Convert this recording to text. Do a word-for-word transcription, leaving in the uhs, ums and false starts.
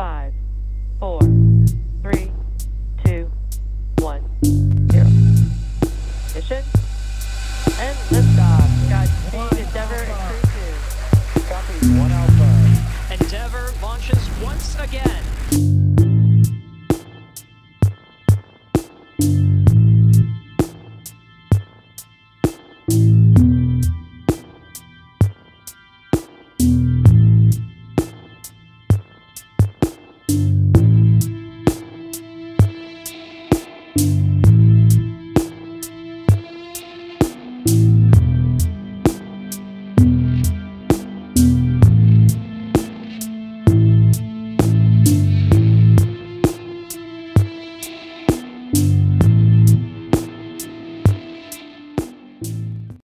five, four, three, two, one, zero. Ignition and liftoff. Godspeed, Endeavor and crew two. Copy, one Alpha. Endeavor launches once again.